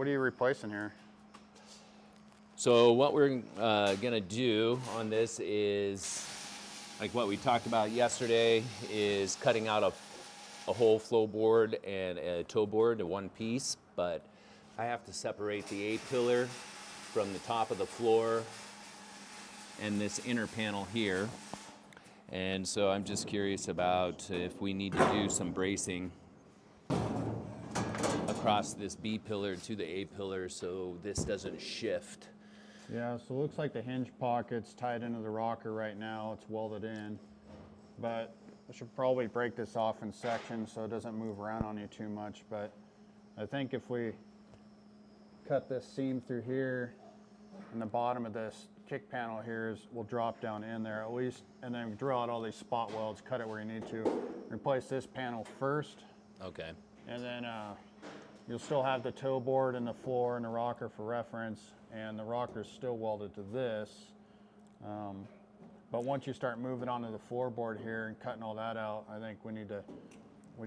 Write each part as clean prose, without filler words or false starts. What are you replacing here? So what we're gonna do on this is, like what we talked about yesterday, is cutting out a whole flow board and a toe board to one piece, but I have to separate the A-pillar from the top of the floor and this inner panel here. And so I'm just curious about if we need to do some bracing across this B pillar to the A pillar so this doesn't shift. Yeah, so it looks like the hinge pocket's tied into the rocker right now. It's welded in, but I should probably break this off in sections so it doesn't move around on you too much. But I think if we cut this seam through here and the bottom of this kick panel here will drop down in there at least, and then drill out all these spot welds, cut it where you need to. Replace this panel first. Okay. And then you'll still have the toe board and the floor and the rocker for reference, and the rocker is still welded to this. But once you start moving onto the floorboard here and cutting all that out, I think we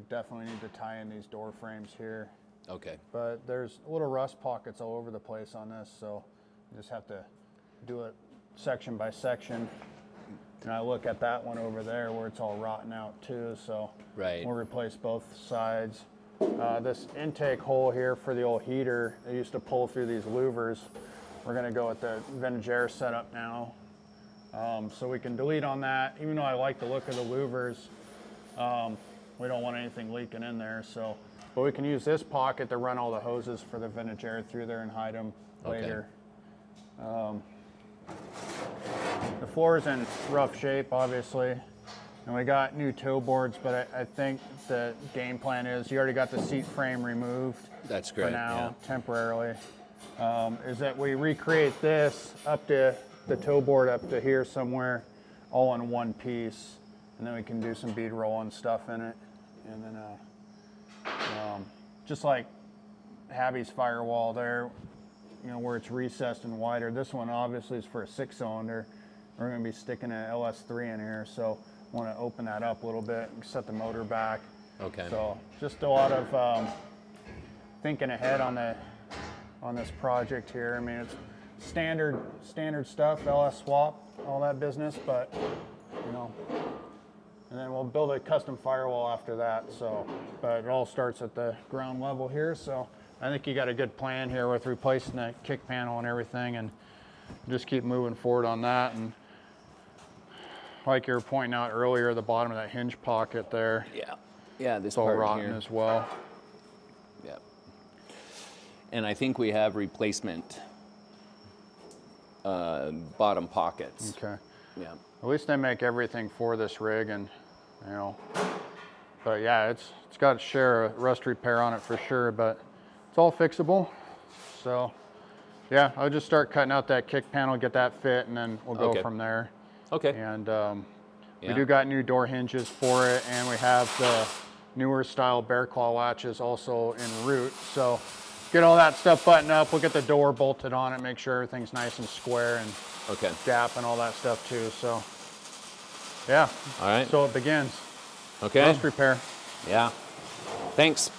definitely need to tie in these door frames here. Okay. But there's little rust pockets all over the place on this, so you just have to do it section by section. And I look at that one over there where it's all rotten out too, so right. We'll replace both sides. This intake hole here for the old heater, they used to pull through these louvers. We're gonna go with the vintage air setup now. So we can delete on that. Even though I like the look of the louvers, we don't want anything leaking in there. So, but we can use this pocket to run all the hoses for the vintage air through there and hide them later. Okay. The floor's in rough shape, obviously. And we got new toe boards, but I think the game plan is, you already got the seat frame removed. That's great. For now, yeah. Temporarily. Is that we recreate this up to the toe board up to here somewhere, all in one piece. And then we can do some bead roll and stuff in it. And then just like Habby's firewall there, you know, where it's recessed and wider. This one obviously is for a 6-cylinder. We're gonna be sticking an LS3 in here. So want to open that up a little bit and set the motor back. Okay. So just a lot of thinking ahead on this project here. I mean, it's standard stuff, LS swap, all that business, but you know. And then we'll build a custom firewall after that. So, but it all starts at the ground level here. So I think you got a good plan here with replacing that kick panel and everything, and just keep moving forward on that. And like you were pointing out earlier, the bottom of that hinge pocket there. Yeah. Yeah, this part here. It's all rotten as well. Yeah. And I think we have replacement bottom pockets. Okay. Yeah. At least they make everything for this rig, and, you know. But yeah, it's got a share of rust repair on it for sure, but it's all fixable. So yeah, I'll just start cutting out that kick panel, get that fit, and then we'll go from there. Okay. And we do got new door hinges for it, and we have the newer style bear claw latches also en route. So get all that stuff buttoned up. We'll get the door bolted on it, make sure everything's nice and square and gap and all that stuff too. So yeah. All right. So it begins. Okay. Rust repair. Yeah. Thanks.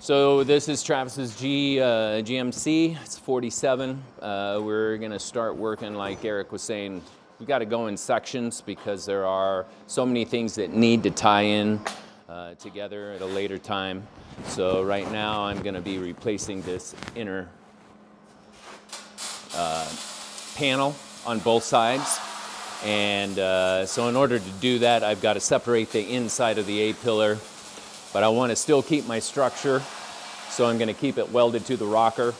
So this is Travis's GMC, it's 47. We're gonna start working, like Eric was saying, we gotta go in sections because there are so many things that need to tie in together at a later time. So right now I'm gonna be replacing this inner panel on both sides. And so in order to do that, I've gotta separate the inside of the A-pillar, but I want to still keep my structure, so I'm going to keep it welded to the rocker,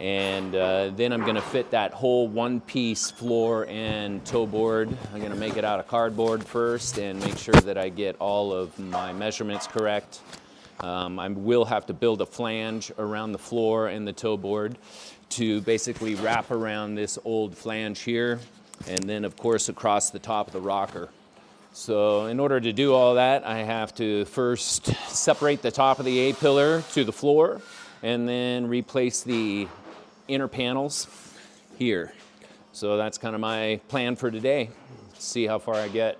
and then I'm going to fit that whole one-piece floor and toe board. I'm going to make it out of cardboard first and make sure that I get all of my measurements correct. I will have to build a flange around the floor and the toe board to basically wrap around this old flange here, and then of course across the top of the rocker. So in order to do all that, I have to first separate the top of the A-pillar to the floor and then replace the inner panels here. So that's kind of my plan for today. See how far I get.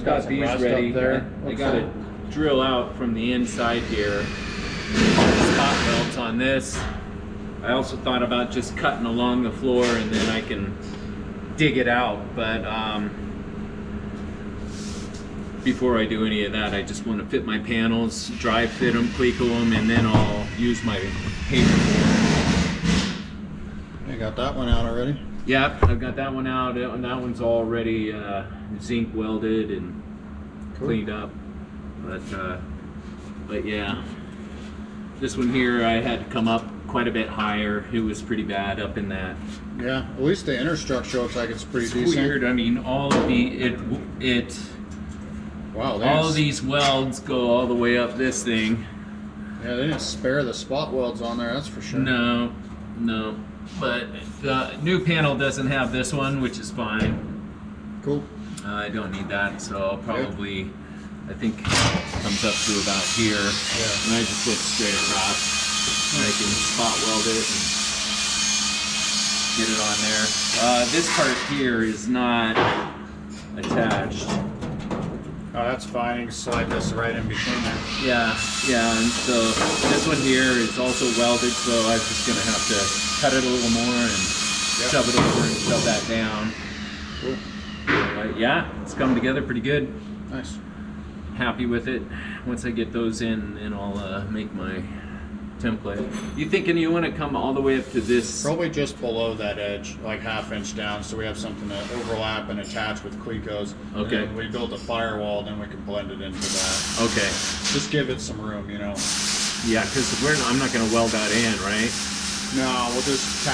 I've got these ready. I got to drill out from the inside here. Spot welds on this. I also thought about just cutting along the floor and then I can dig it out, but before I do any of that, I just want to fit my panels, dry fit them, cleacle them, and then I'll use my paperboard. You got that one out already? Yep, I've got that one out, and that one's already zinc welded and cleaned up. But yeah, this one here I had to come up quite a bit higher. It was pretty bad up in that. Yeah, at least the inner structure looks like it's pretty decent. Weird. I mean, all of the wow, all of these welds go all the way up this thing. Yeah, they didn't spare the spot welds on there, that's for sure. No, no. But the new panel doesn't have this one, which is fine. Cool. I don't need that, so I'll probably, I think it comes up to about here. Yeah. And I just look straight across. I can spot weld it and get it on there. This part here is not attached. Oh, that's fine. You can slide this right in between there. Yeah, yeah. And so this one here is also welded, so I'm just going to have to cut it a little more and shove it over and shove that down. Cool. But yeah, it's come together pretty good. Nice. Happy with it. Once I get those in, and I'll make my template. You thinking you want to come all the way up to this? Probably just below that edge, like ½ inch down, so we have something to overlap and attach with Clecos. Okay. And we build a firewall, then we can blend it into that. Okay. Just give it some room, you know. Yeah, because I'm not going to weld that in, right? No, we'll just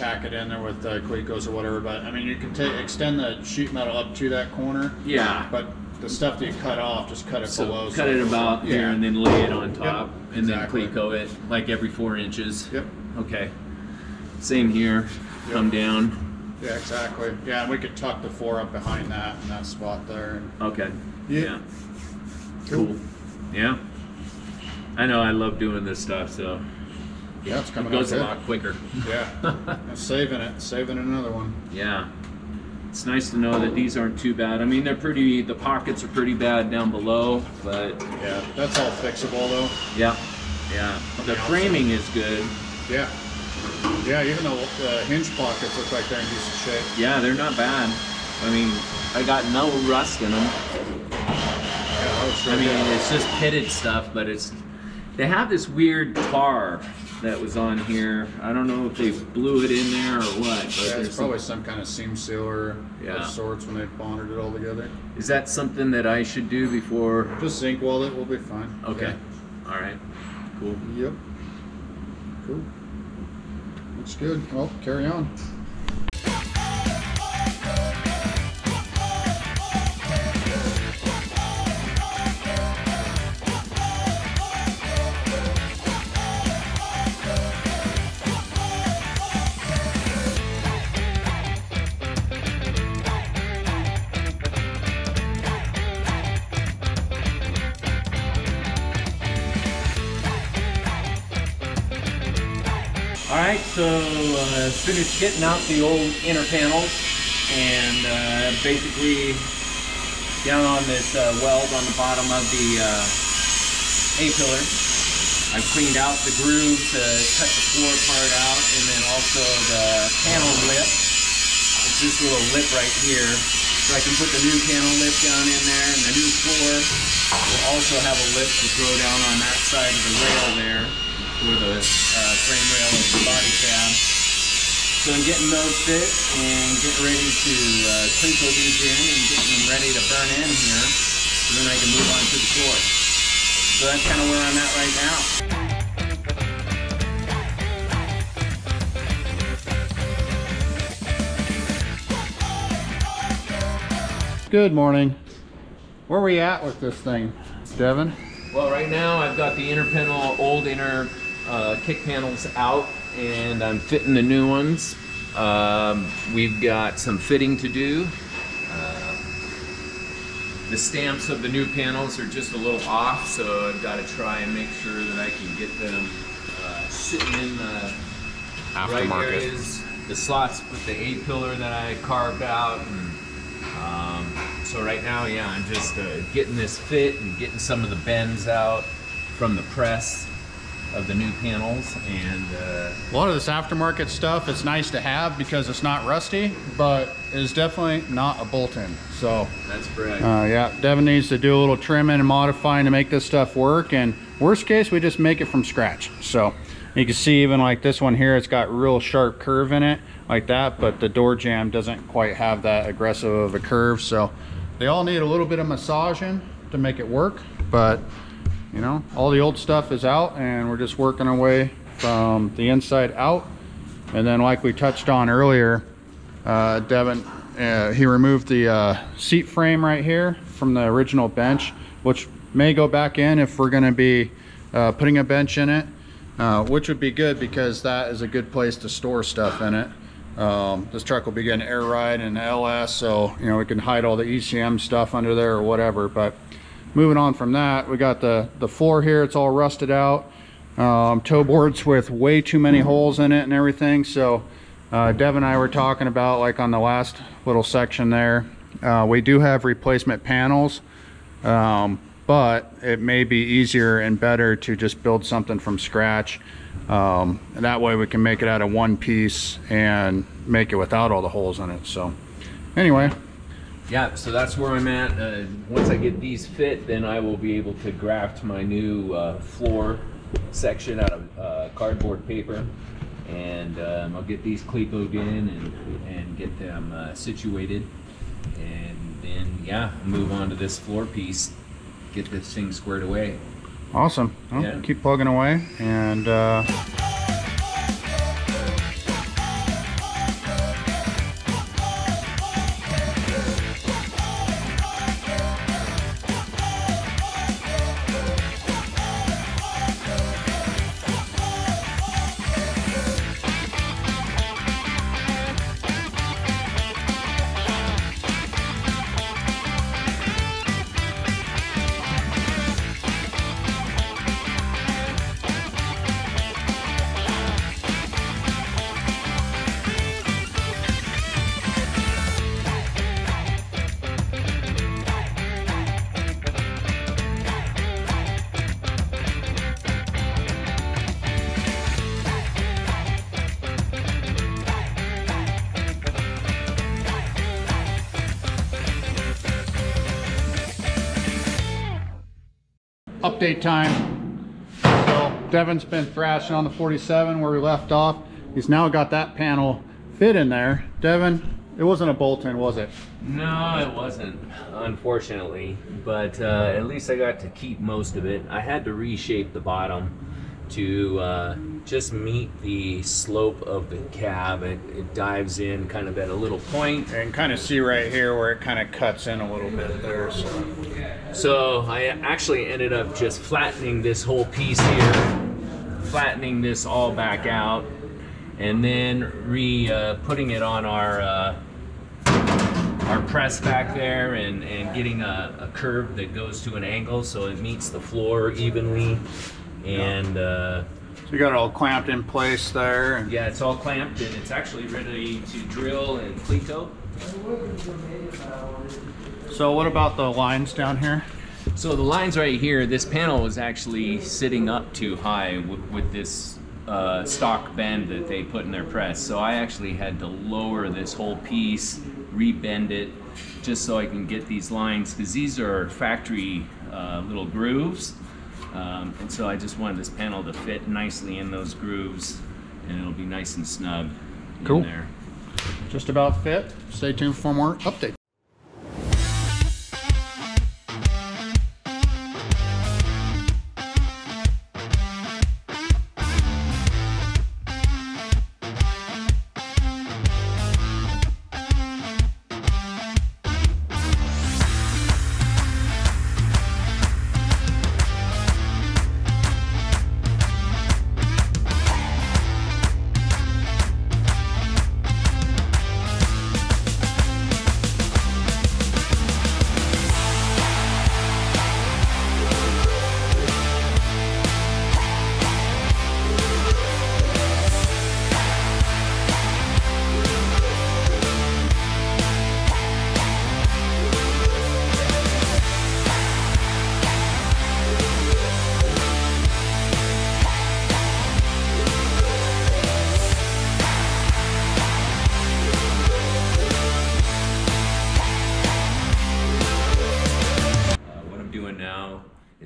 tack it in there with Clecos or whatever. But I mean, you can extend the sheet metal up to that corner. Yeah. But the stuff that you cut off, just cut it below. Cut it about here and then lay it on top and then Cleco it like every 4 inches. Yep. Okay. Same here. Yep. Come down. Yeah, exactly. Yeah, and we could tuck the 4 up behind that in that spot there. Okay. Yeah. Cool. Yeah. I know I love doing this stuff, so yeah, it's coming. It goes a lot quicker. Yeah. And saving another one. Yeah. It's nice to know that these aren't too bad. I mean, they're pretty, the pockets are pretty bad down below, but yeah, that's all fixable though. Yeah, yeah. The framing is good. Yeah, yeah. Even the hinge pockets look like they're in decent shape. Yeah, they're not bad. I mean, I got no rust in them. Yeah, I mean, it's just pitted stuff, but it's, they have this weird tar that was on here. I don't know if they blew it in there or what. But yeah, it's probably some kind of seam sealer of sorts when they bonded it all together. Is that something that I should do before? Just zinc weld it, we'll be fine. Okay. Yeah. All right. Cool. Yep. Cool. Looks good. Well, carry on. Alright, so finished getting out the old inner panels and basically down on this weld on the bottom of the A-pillar. I've cleaned out the groove to cut the floor part out, and then also the panel lip. It's this little lip right here. So I can put the new panel lip down in there, and the new floor will also have a lip to throw down on that side of the rail there, with a frame rail and the body cab. So I'm getting those fit and getting ready to crinkle these in and getting them ready to burn in here, so then I can move on to the floor. So that's kind of where I'm at right now. Good morning. Where are we at with this thing, Devin? Well, right now I've got the inner panel, old inner kick panels out, and I'm fitting the new ones. We've got some fitting to do. The stamps of the new panels are just a little off, so I've got to try and make sure that I can get them sitting in the right areas, the slots with the A-pillar that I carved out, and So right now, yeah, I'm just getting this fit and getting some of the bends out from the press of the new panels. And a lot of this aftermarket stuff, it's nice to have because it's not rusty, but it's definitely not a bolt-in. So that's correct. Yeah, Devin needs to do a little trimming and modifying to make this stuff work, and worst case we just make it from scratch. So you can see even like this one here, it's got real sharp curve in it like that, but the door jamb doesn't quite have that aggressive of a curve. So they all need a little bit of massaging to make it work, but you know, all the old stuff is out and we're just working our way from the inside out. And then like we touched on earlier, Devin, he removed the seat frame right here from the original bench, which may go back in if we're gonna be putting a bench in it, which would be good because that is a good place to store stuff in it. This truck will be getting air ride and LS, so you know, we can hide all the ECM stuff under there or whatever. But moving on from that, we got the floor here, it's all rusted out, toe boards with way too many holes in it and everything. So Dev and I were talking about, like on the last little section there, we do have replacement panels, but it may be easier and better to just build something from scratch, and that way we can make it out of one piece and make it without all the holes in it. So anyway, yeah, so that's where I'm at. Once I get these fit, then I will be able to graft my new floor section out of cardboard paper, and I'll get these clepoed in and get them situated, and then yeah, move on to this floor piece, get this thing squared away. Awesome. Well, yeah. Keep plugging away, and update time. So Devin's been thrashing on the 47 where we left off. He's now got that panel fit in there. Devin, it wasn't a bolt-in, was it? No, it wasn't, unfortunately, but at least I got to keep most of it. I had to reshape the bottom to just meet the slope of the cab. It dives in kind of at a little point. And kind of see right here where it kind of cuts in a little bit there. So I actually ended up just flattening this whole piece here, flattening this all back out, and then putting it on our press back there, and getting a curve that goes to an angle so it meets the floor evenly. And so you got it all clamped in place there. And yeah, it's all clamped and it's actually ready to drill and cleco. So what about the lines down here? So the lines right here, this panel was actually sitting up too high with this stock bend that they put in their press. So I actually had to lower this whole piece, rebend it, just so I can get these lines, because these are factory little grooves. And so I just wanted this panel to fit nicely in those grooves, and it'll be nice and snug in there. Cool. Just about fit. Stay tuned for more updates.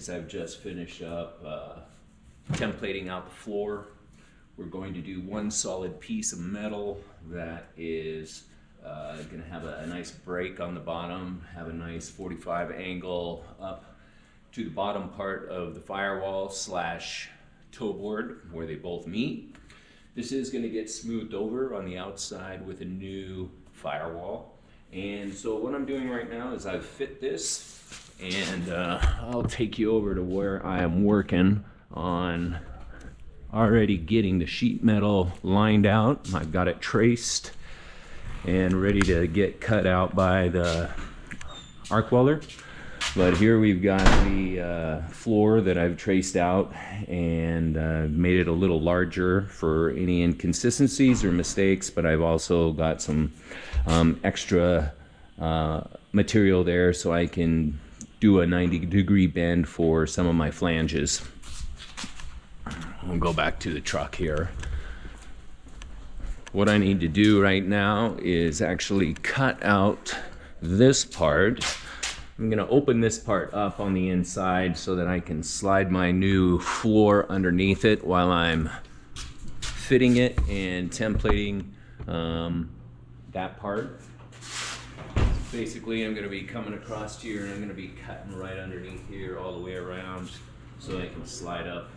is I've just finished up templating out the floor. We're going to do one solid piece of metal that is going to have a nice break on the bottom, have a nice 45 angle up to the bottom part of the firewall slash toe board where they both meet. This is going to get smoothed over on the outside with a new firewall. And so what I'm doing right now is I've fit this, and I'll take you over to where I am working on already getting the sheet metal lined out. I've got it traced and ready to get cut out by the arc welder. But here we've got the floor that I've traced out and made it a little larger for any inconsistencies or mistakes, but I've also got some extra material there so I can do a 90-degree bend for some of my flanges. I'll go back to the truck here. What I need to do right now is actually cut out this part. I'm gonna open this part up on the inside so that I can slide my new floor underneath it while I'm fitting it and templating that part. So basically, I'm gonna be coming across here and I'm gonna be cutting right underneath here all the way around so I can slide up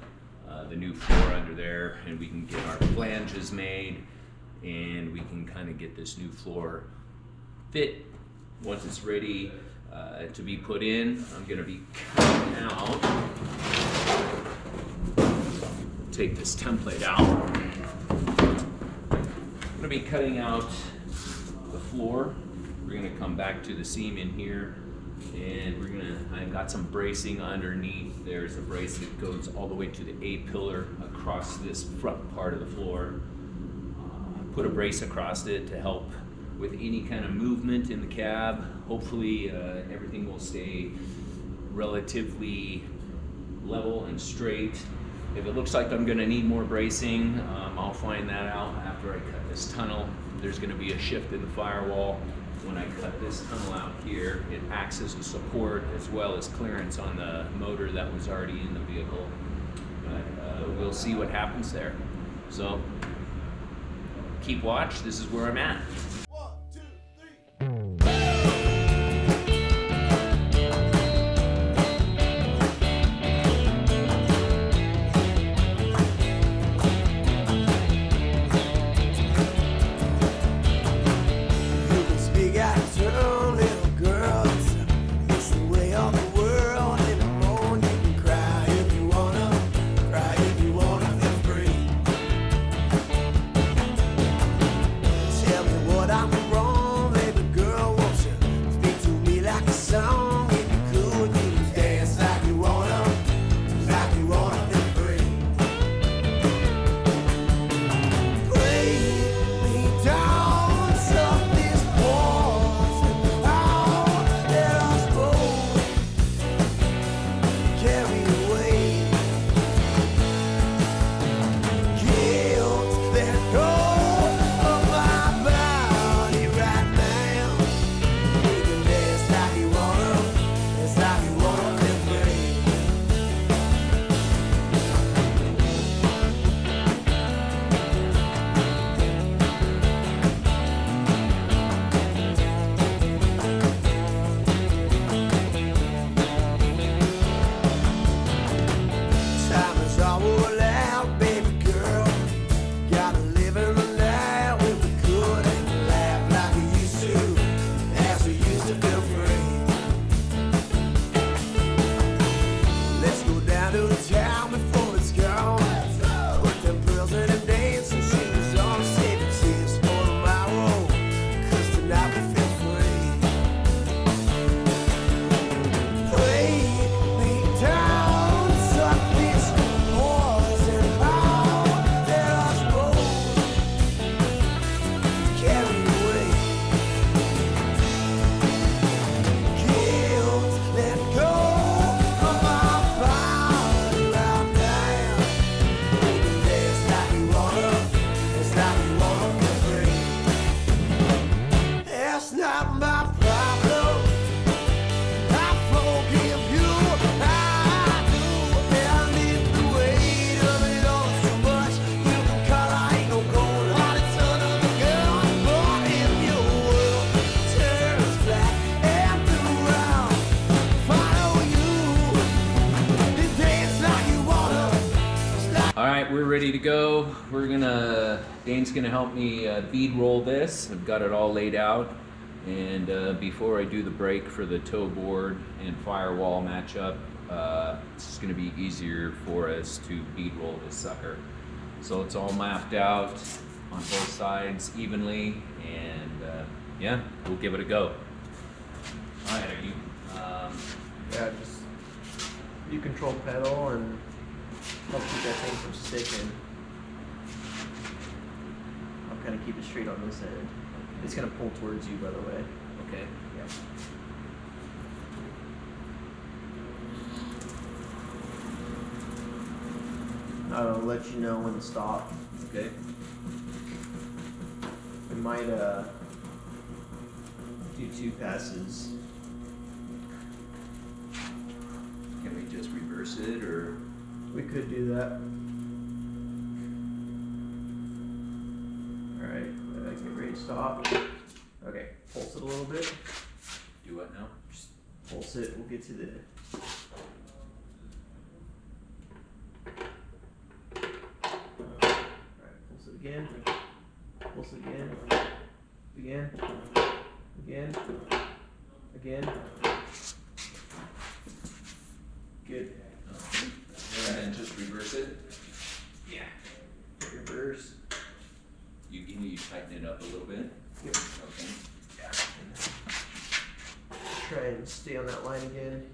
the new floor under there, and we can get our flanges made and we can kind of get this new floor fit once it's ready. To be put in, I'm going to be cutting out, take this template out, I'm going to be cutting out the floor. We're going to come back to the seam in here, and we're going to, I've got some bracing underneath. There's a brace that goes all the way to the A-pillar across this front part of the floor. Put a brace across it to help with any kind of movement in the cab. Hopefully everything will stay relatively level and straight. If it looks like I'm gonna need more bracing, I'll find that out after I cut this tunnel. There's gonna be a shift in the firewall. When I cut this tunnel out here, it acts as a support as well as clearance on the motor that was already in the vehicle. But we'll see what happens there. So keep watch, this is where I'm at. What I we're gonna, Dane's gonna help me bead roll this. I've got it all laid out, and before I do the brake for the tow board and firewall matchup, it's just gonna be easier for us to bead roll this sucker. So it's all mapped out on both sides evenly, and yeah, we'll give it a go. All right, are you? Yeah, just you control pedal and help keep that thing from sticking. I'll kind of keep it straight on this end. It's gonna pull towards you, by the way. Okay. Yeah. I'll let you know when to stop. Okay. We might do two passes. Can we just reverse it, or? We could do that. All right, that's a great stop. Okay, pulse it a little bit. Do what now? Just pulse it, we'll get to the... Again, pulse again, again, again, again. Good. And then just reverse it. Yeah. Reverse. You tighten it up a little bit. Yep. Okay. Yeah. Try and stay on that line again.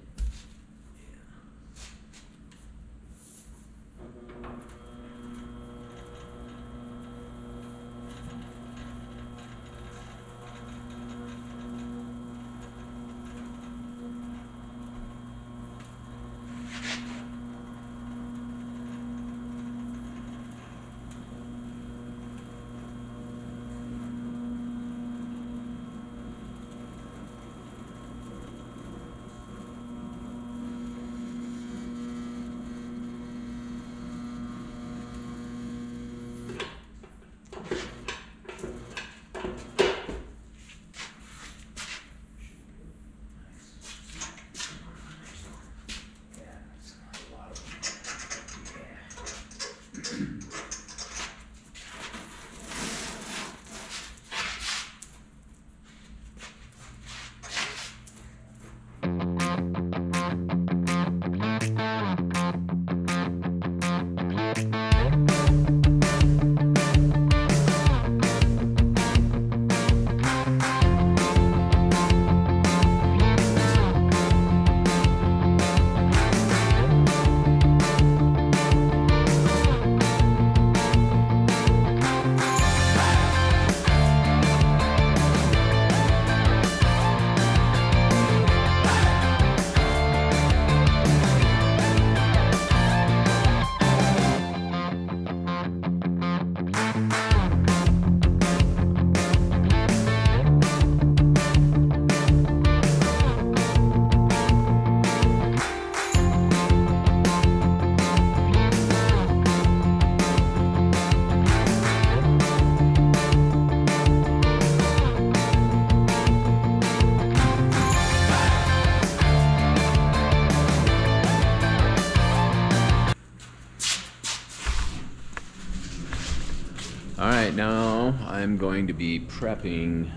Now I'm going to be prepping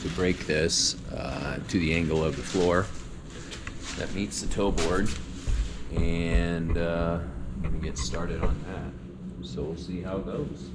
to break this to the angle of the floor that meets the tow board, and I'm going to get started on that, so we'll see how it goes.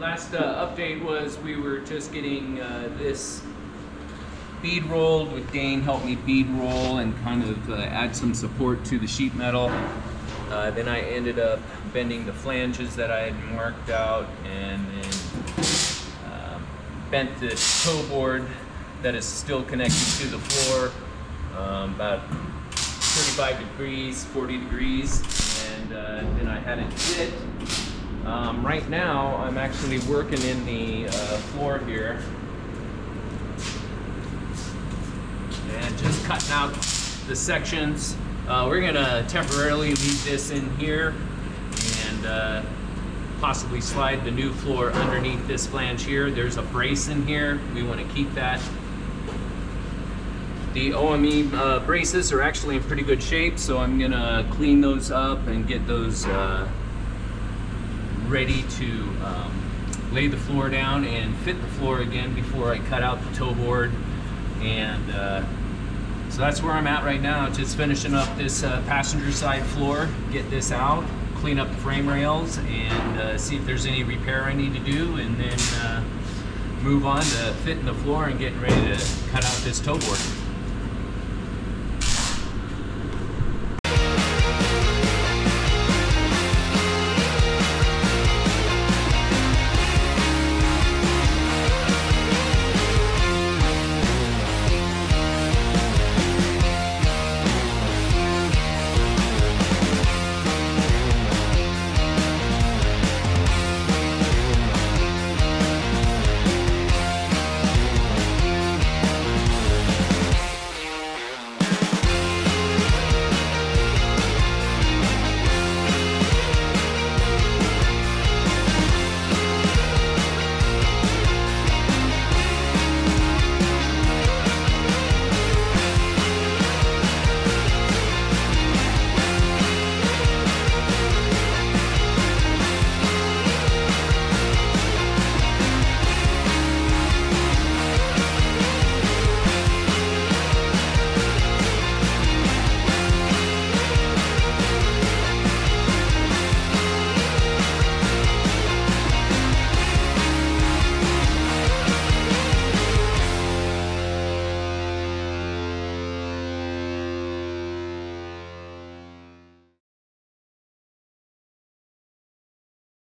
Last update was we were just getting this bead rolled with Dane. Helped me bead roll and kind of add some support to the sheet metal. Then I ended up bending the flanges that I had marked out, and then bent the toe board that is still connected to the floor about 35 degrees, 40 degrees, and then I had it sit. Right now I'm actually working in the floor here and just cutting out the sections. We're going to temporarily leave this in here and possibly slide the new floor underneath this flange here. There's a brace in here. We want to keep that. The OME braces are actually in pretty good shape, so I'm going to clean those up and get those ready to lay the floor down and fit the floor again before I cut out the toe board. And so that's where I'm at right now, just finishing up this passenger side floor, get this out, clean up the frame rails, and see if there's any repair I need to do, and then move on to fitting the floor and getting ready to cut out this toe board.